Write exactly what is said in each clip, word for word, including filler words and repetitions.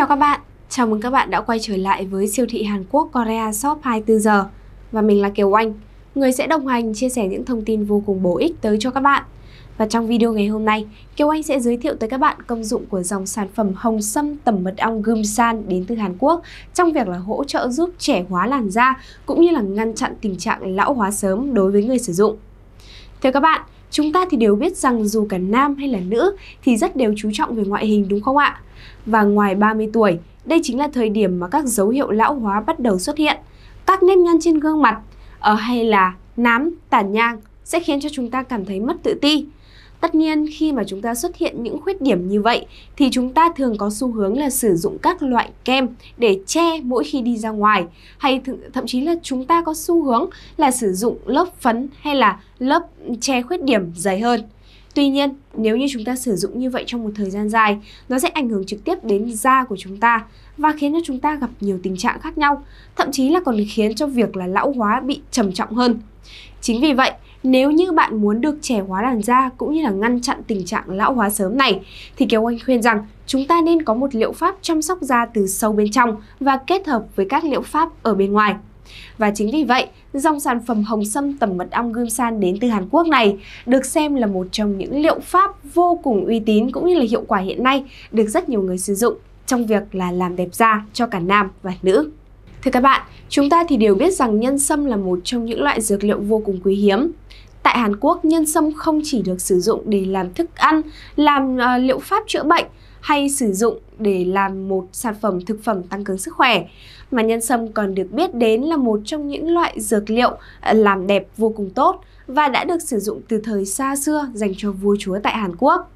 Xin chào các bạn, chào mừng các bạn đã quay trở lại với siêu thị Hàn Quốc Korea Shop hai mươi tư giờ. Và mình là Kiều Oanh, người sẽ đồng hành chia sẻ những thông tin vô cùng bổ ích tới cho các bạn. Và trong video ngày hôm nay, Kiều Oanh sẽ giới thiệu tới các bạn công dụng của dòng sản phẩm hồng sâm tẩm mật ong Geumsan đến từ Hàn Quốc trong việc là hỗ trợ giúp trẻ hóa làn da cũng như là ngăn chặn tình trạng lão hóa sớm đối với người sử dụng. Thưa các bạn, chúng ta thì đều biết rằng dù cả nam hay là nữ thì rất đều chú trọng về ngoại hình đúng không ạ? Và ngoài ba mươi tuổi, đây chính là thời điểm mà các dấu hiệu lão hóa bắt đầu xuất hiện. Các nếp nhăn trên gương mặt ở hay là nám, tàn nhang sẽ khiến cho chúng ta cảm thấy mất tự ti. Tất nhiên, khi mà chúng ta xuất hiện những khuyết điểm như vậy thì chúng ta thường có xu hướng là sử dụng các loại kem để che mỗi khi đi ra ngoài, hay th thậm chí là chúng ta có xu hướng là sử dụng lớp phấn hay là lớp che khuyết điểm dày hơn. Tuy nhiên, nếu như chúng ta sử dụng như vậy trong một thời gian dài, nó sẽ ảnh hưởng trực tiếp đến da của chúng ta và khiến cho chúng ta gặp nhiều tình trạng khác nhau, thậm chí là còn khiến cho việc là lão hóa bị trầm trọng hơn. Chính vì vậy, nếu như bạn muốn được trẻ hóa làn da cũng như là ngăn chặn tình trạng lão hóa sớm này thì Kiều Oanh khuyên rằng chúng ta nên có một liệu pháp chăm sóc da từ sâu bên trong và kết hợp với các liệu pháp ở bên ngoài. Và chính vì vậy, dòng sản phẩm hồng sâm tẩm mật ong Geumsan đến từ Hàn Quốc này được xem là một trong những liệu pháp vô cùng uy tín cũng như là hiệu quả hiện nay được rất nhiều người sử dụng trong việc là làm đẹp da cho cả nam và nữ. Thưa các bạn, chúng ta thì đều biết rằng nhân sâm là một trong những loại dược liệu vô cùng quý hiếm. Tại Hàn Quốc, nhân sâm không chỉ được sử dụng để làm thức ăn, làm uh, liệu pháp chữa bệnh hay sử dụng để làm một sản phẩm thực phẩm tăng cường sức khỏe, mà nhân sâm còn được biết đến là một trong những loại dược liệu làm đẹp vô cùng tốt và đã được sử dụng từ thời xa xưa dành cho vua chúa tại Hàn Quốc.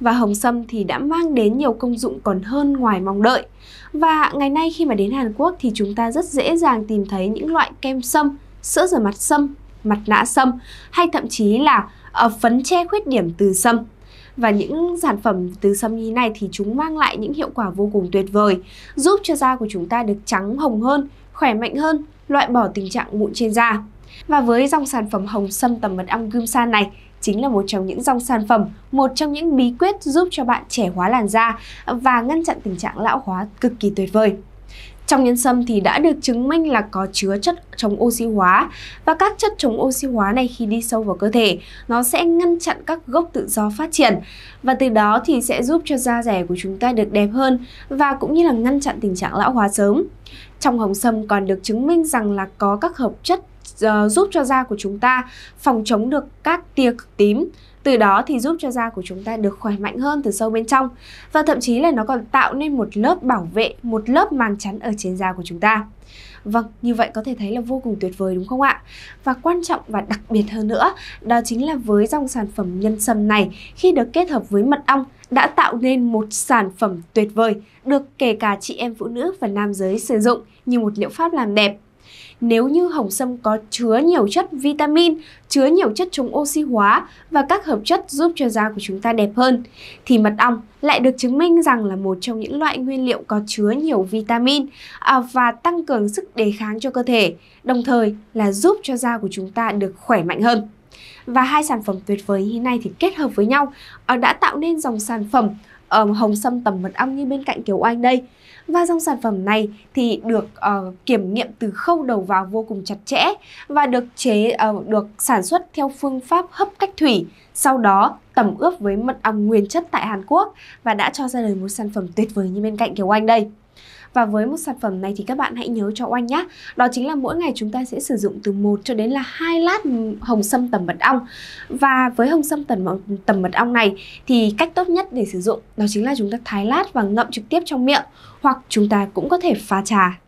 Và hồng sâm thì đã mang đến nhiều công dụng còn hơn ngoài mong đợi. Và ngày nay khi mà đến Hàn Quốc thì chúng ta rất dễ dàng tìm thấy những loại kem sâm, sữa rửa mặt sâm, mặt nạ sâm hay thậm chí là phấn che khuyết điểm từ sâm. Và những sản phẩm từ sâm như thế này thì chúng mang lại những hiệu quả vô cùng tuyệt vời, giúp cho da của chúng ta được trắng hồng hơn, khỏe mạnh hơn, loại bỏ tình trạng mụn trên da. Và với dòng sản phẩm hồng sâm tẩm mật ong Geumsan này chính là một trong những dòng sản phẩm, một trong những bí quyết giúp cho bạn trẻ hóa làn da và ngăn chặn tình trạng lão hóa cực kỳ tuyệt vời. Trong nhân sâm thì đã được chứng minh là có chứa chất chống oxy hóa, và các chất chống oxy hóa này khi đi sâu vào cơ thể, nó sẽ ngăn chặn các gốc tự do phát triển, và từ đó thì sẽ giúp cho da dẻ của chúng ta được đẹp hơn và cũng như là ngăn chặn tình trạng lão hóa sớm. Trong hồng sâm còn được chứng minh rằng là có các hợp chất Uh, giúp cho da của chúng ta phòng chống được các tia cực tím, từ đó thì giúp cho da của chúng ta được khỏe mạnh hơn từ sâu bên trong, và thậm chí là nó còn tạo nên một lớp bảo vệ, một lớp màng chắn ở trên da của chúng ta. Vâng, như vậy có thể thấy là vô cùng tuyệt vời đúng không ạ? Và quan trọng và đặc biệt hơn nữa, đó chính là với dòng sản phẩm nhân sâm này, khi được kết hợp với mật ong đã tạo nên một sản phẩm tuyệt vời, được kể cả chị em phụ nữ và nam giới sử dụng như một liệu pháp làm đẹp. Nếu như hồng sâm có chứa nhiều chất vitamin, chứa nhiều chất chống oxy hóa và các hợp chất giúp cho da của chúng ta đẹp hơn, thì mật ong lại được chứng minh rằng là một trong những loại nguyên liệu có chứa nhiều vitamin và tăng cường sức đề kháng cho cơ thể, đồng thời là giúp cho da của chúng ta được khỏe mạnh hơn. Và hai sản phẩm tuyệt vời như thế này thì kết hợp với nhau đã tạo nên dòng sản phẩm hồng sâm tẩm mật ong như bên cạnh Kiều Oanh đây. Và dòng sản phẩm này thì được uh, kiểm nghiệm từ khâu đầu vào vô cùng chặt chẽ và được chế uh, được sản xuất theo phương pháp hấp cách thủy, sau đó tẩm ướp với mật ong nguyên chất tại Hàn Quốc và đã cho ra đời một sản phẩm tuyệt vời như bên cạnh Kiều Oanh đây. Và với một sản phẩm này thì các bạn hãy nhớ cho Oanh nhé, đó chính là mỗi ngày chúng ta sẽ sử dụng từ một cho đến là hai lát hồng sâm tẩm mật ong. Và với hồng sâm tẩm, tẩm mật ong này thì cách tốt nhất để sử dụng đó chính là chúng ta thái lát và ngậm trực tiếp trong miệng, hoặc chúng ta cũng có thể pha trà.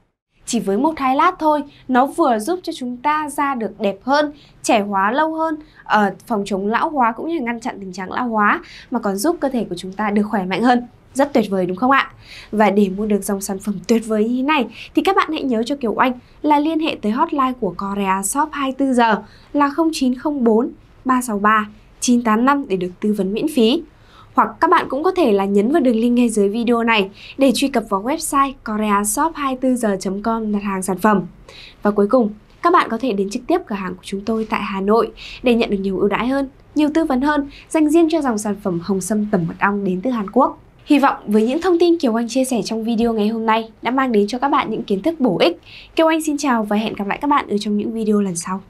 Chỉ với một hai lát thôi, nó vừa giúp cho chúng ta da được đẹp hơn, trẻ hóa lâu hơn, uh, phòng chống lão hóa cũng như là ngăn chặn tình trạng lão hóa, mà còn giúp cơ thể của chúng ta được khỏe mạnh hơn. Rất tuyệt vời đúng không ạ? Và để mua được dòng sản phẩm tuyệt vời như thế này thì các bạn hãy nhớ cho Kiều Oanh là liên hệ tới hotline của Korea Shop hai mươi tư giờ là không chín không bốn ba sáu ba chín tám năm để được tư vấn miễn phí. Hoặc các bạn cũng có thể là nhấn vào đường link ngay dưới video này để truy cập vào website koreashop hai mươi tư giờ chấm com đặt hàng sản phẩm. Và cuối cùng, các bạn có thể đến trực tiếp cửa hàng của chúng tôi tại Hà Nội để nhận được nhiều ưu đãi hơn, nhiều tư vấn hơn dành riêng cho dòng sản phẩm hồng sâm tẩm mật ong đến từ Hàn Quốc. Hy vọng với những thông tin Kiều Oanh chia sẻ trong video ngày hôm nay đã mang đến cho các bạn những kiến thức bổ ích. Kiều Oanh xin chào và hẹn gặp lại các bạn ở trong những video lần sau.